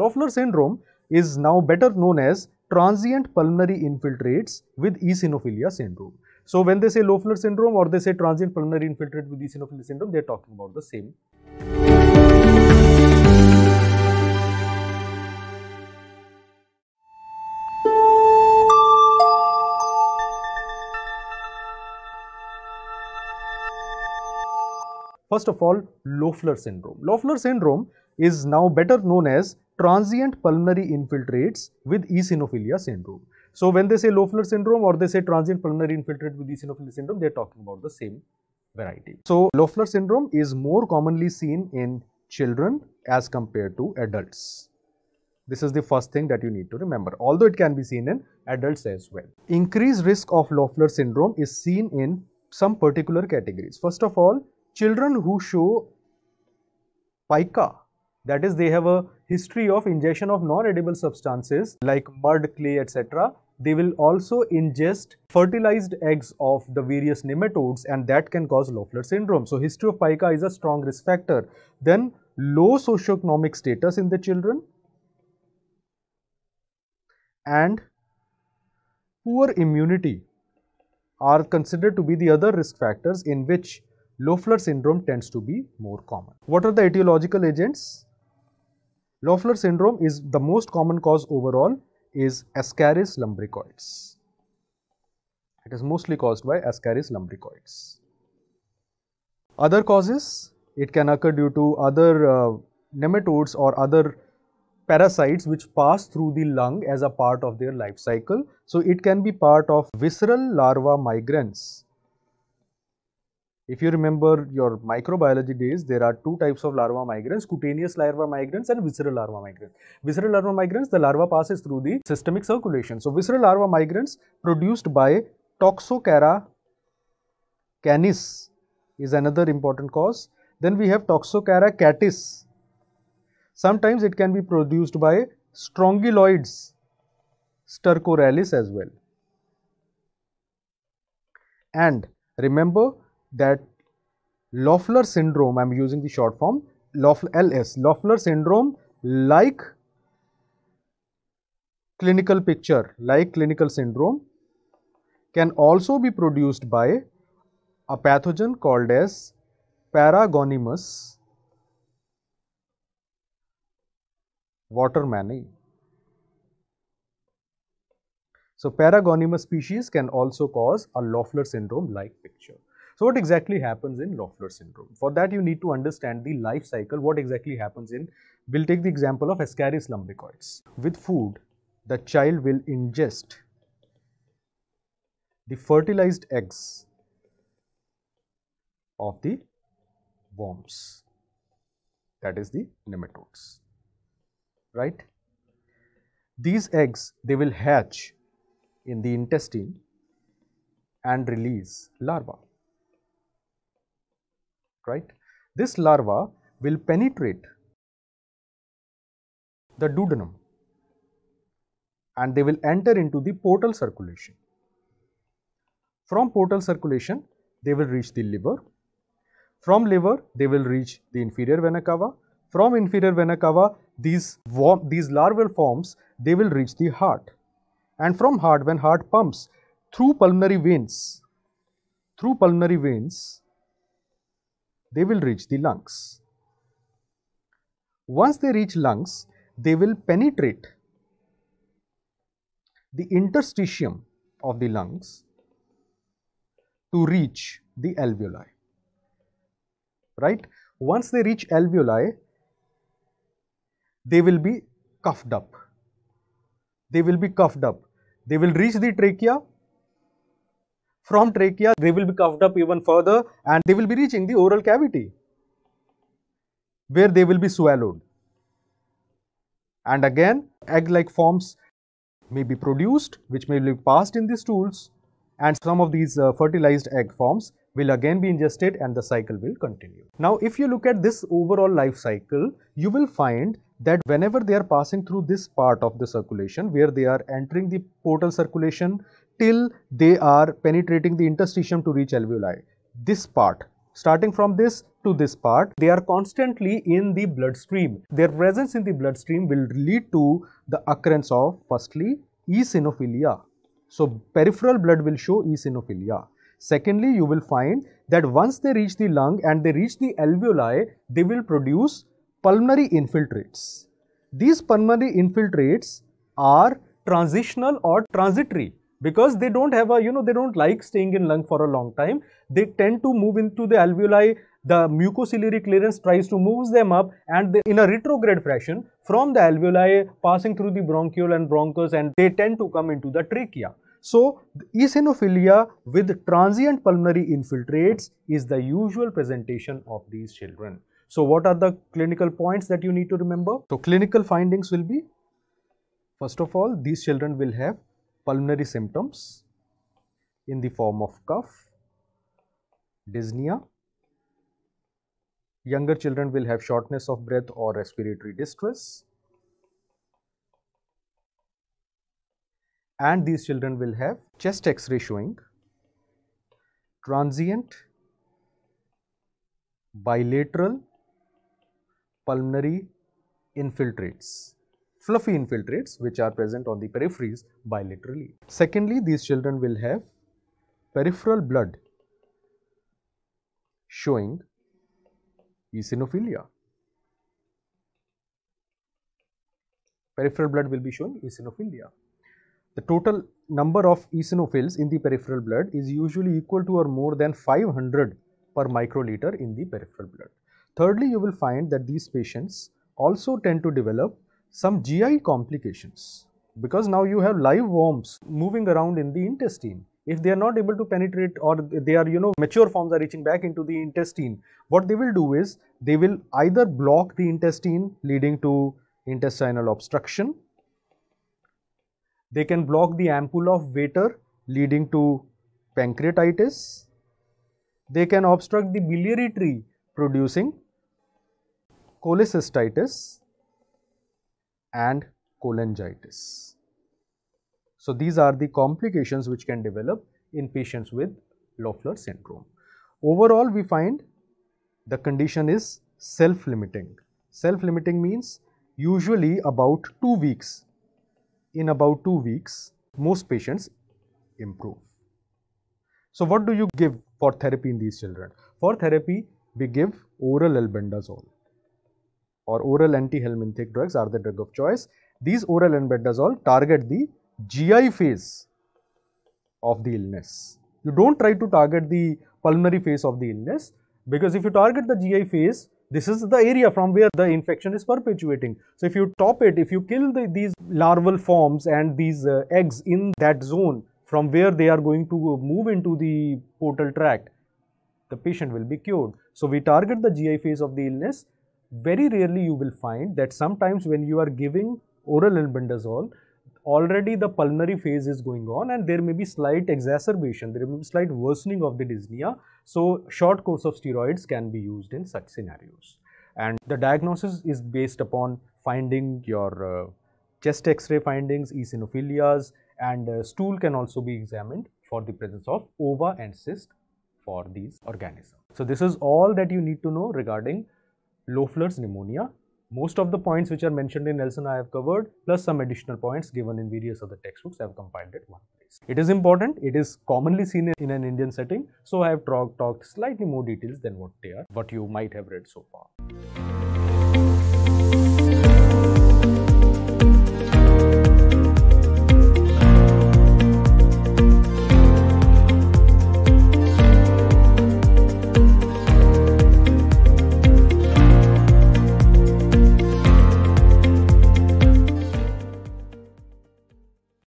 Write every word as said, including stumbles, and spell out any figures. Loeffler syndrome is now better known as transient pulmonary infiltrates with eosinophilia syndrome. So when they say Loeffler syndrome or they say transient pulmonary infiltrate with eosinophilia syndrome, they are talking about the same. First of all, Loeffler syndrome. Loeffler syndrome is now better known as transient pulmonary infiltrates with eosinophilia syndrome. So when they say Loeffler syndrome or they say transient pulmonary infiltrate with eosinophilia syndrome, they are talking about the same variety. So Loeffler syndrome is more commonly seen in children as compared to adults. This is the first thing that you need to remember, although it can be seen in adults as well. Increased risk of Loeffler syndrome is seen in some particular categories. First of all, children who show pica, that is they have a history of ingestion of non-edible substances like mud, clay, et cetera. They will also ingest fertilized eggs of the various nematodes, and that can cause Loeffler syndrome. So history of pica is a strong risk factor. Then low socioeconomic status in the children and poor immunity are considered to be the other risk factors in which Loeffler syndrome tends to be more common. What are the etiological agents? Loeffler syndrome is the most common cause overall is Ascaris lumbricoides. It is mostly caused by Ascaris lumbricoides. Other causes, it can occur due to other uh, nematodes or other parasites which pass through the lung as a part of their life cycle. So it can be part of visceral larva migrans. If you remember your microbiology days, there are two types of larva migrans, cutaneous larva migrans and visceral larva migrans. Visceral larva migrans, the larva passes through the systemic circulation. So, visceral larva migrans produced by Toxocara canis is another important cause. Then we have Toxocara catis. Sometimes it can be produced by Strongyloides stercoralis as well. And remember that Loeffler syndrome, I am using the short form, L S, Loeffler syndrome, like clinical picture, like clinical syndrome, can also be produced by a pathogen called as Paragonimus watermanei. So, Paragonimus species can also cause a Loeffler syndrome like picture. So, what exactly happens in Loeffler syndrome? For that, you need to understand the life cycle, what exactly happens in. We will take the example of Ascaris lumbricoides. With food, the child will ingest the fertilized eggs of the worms, that is the nematodes, right? These eggs, they will hatch in the intestine and release larvae. Right? This larva will penetrate the duodenum and they will enter into the portal circulation. From portal circulation, they will reach the liver. From liver, they will reach the inferior vena cava. From inferior vena cava, these, these larval forms, they will reach the heart. And from heart, when heart pumps through pulmonary veins, through pulmonary veins, they will reach the lungs. Once they reach lungs, they will penetrate the interstitium of the lungs to reach the alveoli, right? Once they reach alveoli, they will be cuffed up. They will be cuffed up. They will reach the trachea. From trachea, they will be cuffed up even further and they will be reaching the oral cavity where they will be swallowed. And again, egg-like forms may be produced which may be passed in the stools, and some of these uh, fertilized egg forms will again be ingested and the cycle will continue. Now, if you look at this overall life cycle, you will find that whenever they are passing through this part of the circulation where they are entering the portal circulation till they are penetrating the interstitium to reach alveoli, this part, starting from this to this part, they are constantly in the bloodstream. Their presence in the bloodstream will lead to the occurrence of, firstly, eosinophilia. So peripheral blood will show eosinophilia. Secondly, you will find that once they reach the lung and they reach the alveoli, they will produce pulmonary infiltrates. These pulmonary infiltrates are transitional or transitory, because they don't have a, you know, they don't like staying in lung for a long time. They tend to move into the alveoli, the mucociliary clearance tries to move them up, and they, in a retrograde fashion, from the alveoli passing through the bronchiole and bronchus, and they tend to come into the trachea. So, eosinophilia with transient pulmonary infiltrates is the usual presentation of these children. So, what are the clinical points that you need to remember? So, clinical findings will be, first of all, these children will have pulmonary symptoms in the form of cough, dyspnea. Younger children will have shortness of breath or respiratory distress. And these children will have chest x-ray showing transient, bilateral pulmonary infiltrates, fluffy infiltrates which are present on the peripheries bilaterally. Secondly, these children will have peripheral blood showing eosinophilia. Peripheral blood will be showing eosinophilia. The total number of eosinophils in the peripheral blood is usually equal to or more than five hundred per microliter in the peripheral blood. Thirdly, you will find that these patients also tend to develop some G I complications, because now you have live worms moving around in the intestine. If they are not able to penetrate, or they are, you know, mature forms are reaching back into the intestine, what they will do is they will either block the intestine, leading to intestinal obstruction. They can block the ampulla of Vater, leading to pancreatitis. They can obstruct the biliary tree, producing cholecystitis and cholangitis. So these are the complications which can develop in patients with Loeffler syndrome. Overall, we find the condition is self-limiting. Self-limiting means usually about two weeks. In about two weeks, most patients improve. So what do you give for therapy in these children? For therapy, we give oral albendazole, or oral anti-helminthic drugs are the drug of choice. These oral albendazole target the G I phase of the illness. You don't try to target the pulmonary phase of the illness, because if you target the G I phase, this is the area from where the infection is perpetuating. So if you top it, if you kill the, these larval forms and these uh, eggs in that zone from where they are going to move into the portal tract, the patient will be cured. So we target the G I phase of the illness. Very rarely you will find that sometimes when you are giving oral albendazole, already the pulmonary phase is going on, and there may be slight exacerbation, there may be slight worsening of the dyspnea. So short course of steroids can be used in such scenarios. And the diagnosis is based upon finding your uh, chest x-ray findings, eosinophilias, and uh, stool can also be examined for the presence of ova and cyst for these organisms. So this is all that you need to know regarding Loeffler's pneumonia. Most of the points which are mentioned in Nelson I have covered, plus some additional points given in various other textbooks, I have compiled at one place. It is important, it is commonly seen in an Indian setting, so I have talked slightly more details than what they are, what you might have read so far.